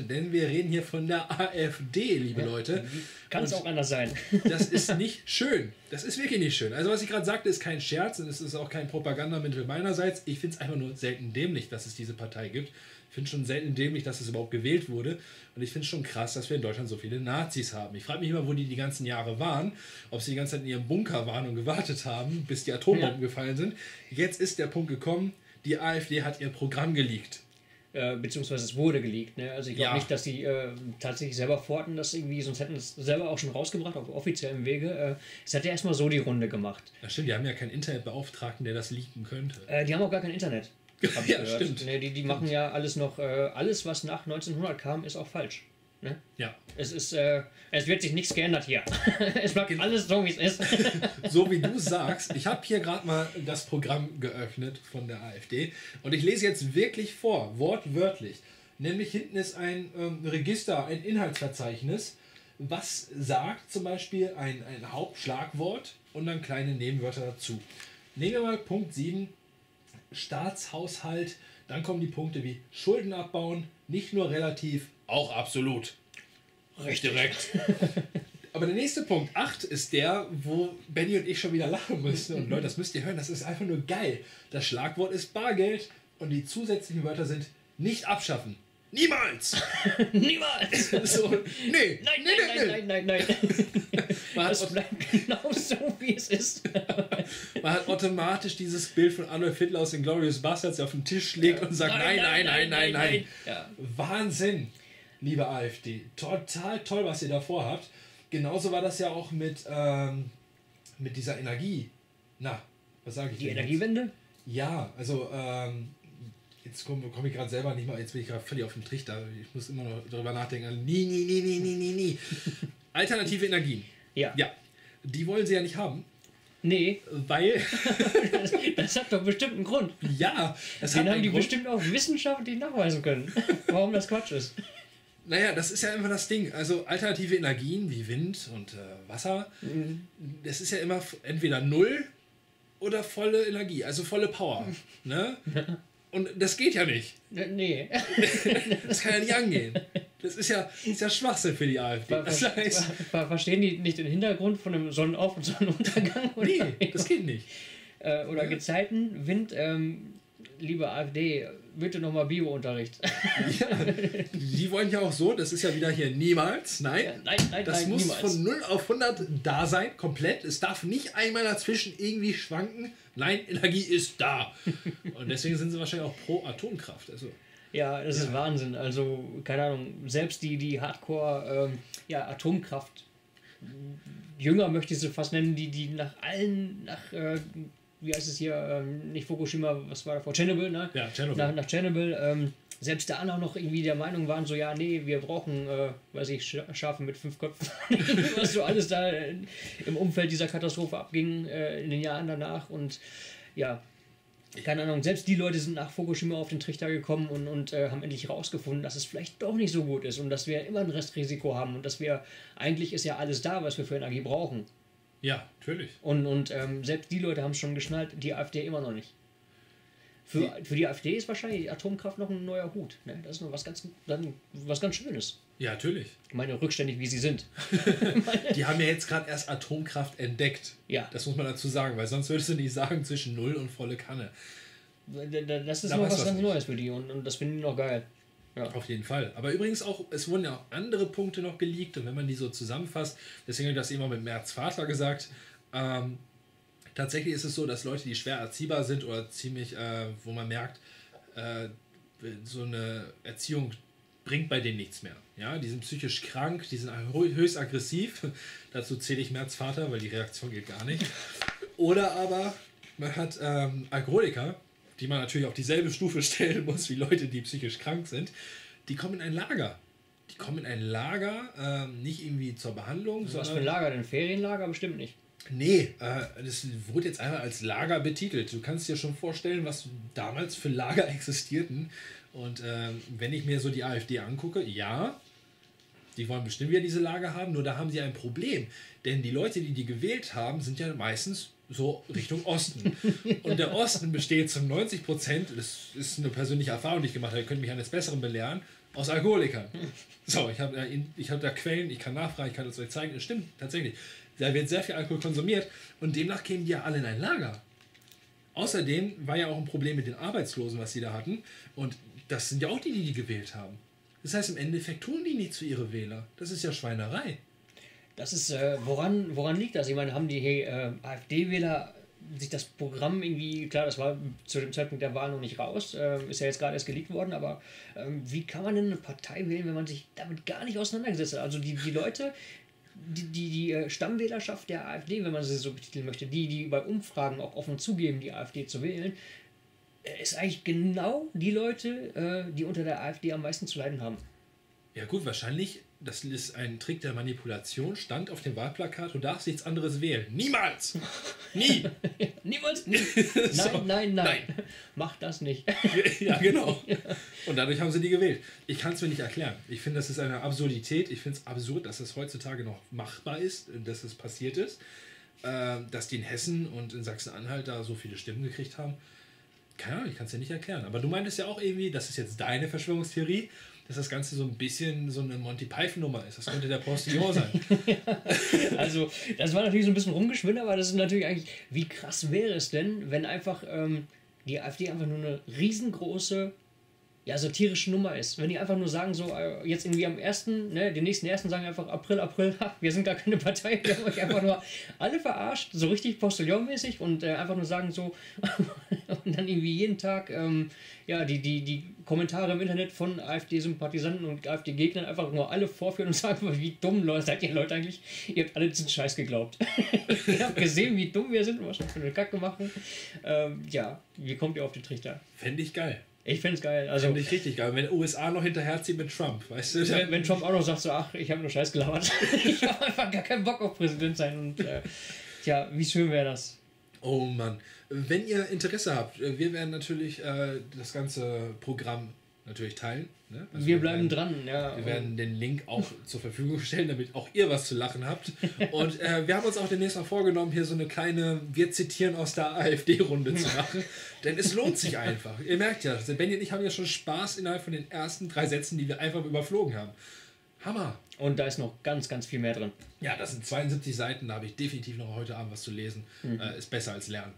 Denn wir reden hier von der AfD, liebe Leute. Kann es auch anders sein. Das ist nicht schön. Das ist wirklich nicht schön. Also was ich gerade sagte, ist kein Scherz und es ist auch kein Propagandamittel meinerseits. Ich finde es einfach nur selten dämlich, dass es diese Partei gibt. Ich finde es schon selten dämlich, dass es überhaupt gewählt wurde. Und ich finde es schon krass, dass wir in Deutschland so viele Nazis haben. Ich frage mich immer, wo die ganzen Jahre waren. Ob sie die ganze Zeit in ihrem Bunker waren und gewartet haben, bis die Atombomben gefallen sind. Jetzt ist der Punkt gekommen, die AfD hat ihr Programm geleakt. Beziehungsweise es wurde geleakt. Ne? Also ich glaube nicht, dass die tatsächlich selber forderten, dass irgendwie, sonst hätten es selber auch schon rausgebracht, auf offiziellem Wege. Es hat ja erstmal so die Runde gemacht. Ja, stimmt, die haben ja keinen Internetbeauftragten, der das leaken könnte. Die haben auch gar kein Internet. Ja, stimmt. Ne, die machen ja alles noch, alles was nach 1900 kam, ist auch falsch. Ne? Ja. Es ist, es wird sich nichts geändert hier. Es bleibt alles so, wie es ist. So wie du sagst. Ich habe hier gerade mal das Programm geöffnet von der AfD und ich lese jetzt wirklich vor, wortwörtlich. Nämlich hinten ist ein Register, ein Inhaltsverzeichnis, was sagt zum Beispiel ein Hauptschlagwort und dann kleine Nebenwörter dazu. Nehmen wir mal Punkt 7, Staatshaushalt, dann kommen die Punkte wie Schulden abbauen, nicht nur relativ, auch absolut. Recht direkt. Aber der nächste Punkt, 8, ist der, wo Benny und ich schon wieder lachen müssen. Und Leute, das müsst ihr hören, das ist einfach nur geil. Das Schlagwort ist Bargeld und die zusätzlichen Wörter sind nicht abschaffen. Niemals! Niemals! So, nee. Nein. Es bleibt genau so, wie es ist. Man hat automatisch dieses Bild von Adolf Hitler aus den Glorious Bastards auf den Tisch legt und sagt, nein. Wahnsinn, liebe AfD. Total toll, was ihr da vorhabt. Genauso war das ja auch mit dieser Energie. Na, was sage ich? Die Energiewende? Jetzt? Ja, also... jetzt komme ich gerade selber nicht mal, jetzt bin ich gerade völlig auf dem Trichter. Ich muss immer noch darüber nachdenken. Nie. Alternative Energien. Ja. Die wollen sie ja nicht haben. Nee. Weil... das hat doch bestimmt einen Grund. Ja. Das den hat haben die Grund. Bestimmt auch wissenschaftlich nachweisen können, warum das Quatsch ist. Naja, das ist ja immer das Ding. Also alternative Energien wie Wind und Wasser, das ist ja immer entweder null oder volle Energie, also volle Power. Ne? Und das geht ja nicht. Nee. Das kann ja nicht angehen. Das ist ja Schwachsinn für die AfD. Das heißt, verstehen die nicht den Hintergrund von einem Sonnenauf- und Sonnenuntergang? Oder? Nee, das geht nicht. Oder Gezeiten, Wind, liebe AfD, bitte nochmal Bio-Unterricht. Ja, die wollen ja auch so, das ist ja wieder hier niemals, nein. Das muss niemals. Von 0 auf 100 da sein, komplett. Es darf nicht einmal dazwischen irgendwie schwanken. Nein, Energie ist da. Und deswegen sind sie wahrscheinlich auch pro Atomkraft. Also, ja, das ist Wahnsinn. Also, keine Ahnung, selbst die Hardcore Atomkraft, Jünger möchte ich sie fast nennen, die wie heißt es hier, nicht Fukushima, was war davor, Tschernobyl, ne? Ja, Tschernobyl. Nach Tschernobyl, selbst da noch irgendwie der Meinung waren, so, ja, nee, wir brauchen, weiß ich, Schafe mit 5 Köpfen, was so alles da im Umfeld dieser Katastrophe abging, in den Jahren danach und, ja, keine Ahnung, selbst die Leute sind nach Fukushima auf den Trichter gekommen und haben endlich herausgefunden, dass es vielleicht doch nicht so gut ist und dass wir immer ein Restrisiko haben und dass wir, eigentlich ist ja alles da, was wir für Energie brauchen. Ja, natürlich. Und selbst die Leute haben es schon geschnallt, die AfD immer noch nicht. Für die AfD ist wahrscheinlich Atomkraft noch ein neuer Hut. Ne? Das ist nur was ganz Schönes. Ja, natürlich. Ich meine, rückständig, wie sie sind. Die haben ja jetzt gerade erst Atomkraft entdeckt. Ja. Das muss man dazu sagen, weil sonst würdest du nicht sagen, zwischen Null und volle Kanne. Das ist noch was ganz Neues für die und das finden die noch geil. Ja. Auf jeden Fall. Aber übrigens auch, es wurden ja auch andere Punkte noch geleakt und wenn man die so zusammenfasst, deswegen habe ich das immer mit Merz Vater gesagt, tatsächlich ist es so, dass Leute, die schwer erziehbar sind oder ziemlich, wo man merkt, so eine Erziehung bringt bei denen nichts mehr. Ja, die sind psychisch krank, die sind höchst aggressiv, dazu zähle ich Merz Vater, weil die Reaktion geht gar nicht. Oder aber man hat Alkoholiker, die man natürlich auf dieselbe Stufe stellen muss wie Leute, die psychisch krank sind, die kommen in ein Lager. Die kommen in ein Lager, nicht irgendwie zur Behandlung. Also was für ein Lager denn? Ferienlager? Bestimmt nicht. Nee, das wurde jetzt einmal als Lager betitelt. Du kannst dir schon vorstellen, was damals für Lager existierten. Und wenn ich mir so die AfD angucke, ja, die wollen bestimmt wieder diese Lager haben, nur da haben sie ein Problem. Denn die Leute, die gewählt haben, sind ja meistens so Richtung Osten. Und der Osten besteht zu 90%, das ist eine persönliche Erfahrung, die ich gemacht habe, ihr könnt mich eines Besseren belehren, aus Alkoholikern. So, ich hab da Quellen, ich kann nachfragen, ich kann das euch zeigen, das stimmt tatsächlich. Da wird sehr viel Alkohol konsumiert und demnach kämen die ja alle in ein Lager. Außerdem war ja auch ein Problem mit den Arbeitslosen, was sie da hatten. Und das sind ja auch die, die gewählt haben. Das heißt, im Endeffekt tun die nicht zu ihre Wähler. Das ist ja Schweinerei. Das ist, woran liegt das? Ich meine, haben die AfD-Wähler sich das Programm irgendwie, klar, das war zu dem Zeitpunkt der Wahl noch nicht raus, ist ja jetzt gerade erst geleakt worden, aber wie kann man denn eine Partei wählen, wenn man sich damit gar nicht auseinandergesetzt hat? Also die Leute, die Stammwählerschaft der AfD, wenn man sie so betiteln möchte, die bei Umfragen auch offen zugeben, die AfD zu wählen, ist eigentlich genau die Leute, die unter der AfD am meisten zu leiden haben. Ja gut, wahrscheinlich, das ist ein Trick der Manipulation, stand auf dem Wahlplakat, du darfst nichts anderes wählen. Niemals! Nie! Niemals? Nie. Nein, so. Nein. Mach das nicht. Ja, genau. Und dadurch haben sie die gewählt. Ich kann es mir nicht erklären. Ich finde, das ist eine Absurdität. Ich finde es absurd, dass das heutzutage noch machbar ist, dass es passiert ist, dass die in Hessen und in Sachsen-Anhalt da so viele Stimmen gekriegt haben. Keine Ahnung, ich kann es dir nicht erklären. Aber du meintest ja auch irgendwie, das ist jetzt deine Verschwörungstheorie, dass das Ganze so ein bisschen so eine Monty-Python-Nummer ist. Das könnte der Postillon sein. Also, das war natürlich so ein bisschen rumgeschwindert, aber das ist natürlich eigentlich, wie krass wäre es denn, wenn einfach die AfD einfach nur eine riesengroße, ja, satirische Nummer ist. Wenn die einfach nur sagen, so jetzt irgendwie am 1., ne, den nächsten 1. sagen einfach April, wir sind gar keine Partei, wir haben euch einfach nur alle verarscht, so richtig Postillon-mäßig und einfach nur sagen so und dann irgendwie jeden Tag ja, die Kommentare im Internet von AfD-Sympathisanten und AfD-Gegnern einfach nur alle vorführen und sagen, wie dumm seid ihr Leute eigentlich, ihr habt alle diesen Scheiß geglaubt. Ihr habt gesehen, wie dumm wir sind und was für eine Kacke machen. Ja, wie kommt ihr auf den Trichter? Fände ich geil. Ich finde es geil. Also, finde ich richtig geil. Wenn die USA noch hinterherzieht mit Trump, weißt du? Wenn Trump auch noch sagt so, ach, ich habe nur Scheiß gelabert. Ich habe einfach gar keinen Bock auf Präsident sein. Und tja, wie schön wäre das? Oh Mann. Wenn ihr Interesse habt, wir werden natürlich das ganze Programm natürlich teilen. Ne? Also wir bleiben dran. Ja, wir werden den Link auch zur Verfügung stellen, damit auch ihr was zu lachen habt. Und wir haben uns auch demnächst mal vorgenommen, hier so eine kleine Wir zitieren aus der AfD-Runde zu machen. Denn es lohnt sich einfach. Ihr merkt ja, Benny und ich haben ja schon Spaß innerhalb von den ersten 3 Sätzen, die wir einfach überflogen haben. Hammer. Und da ist noch ganz, ganz viel mehr drin. Ja, das sind 72 Seiten. Da habe ich definitiv noch heute Abend was zu lesen. Ist besser als lernen.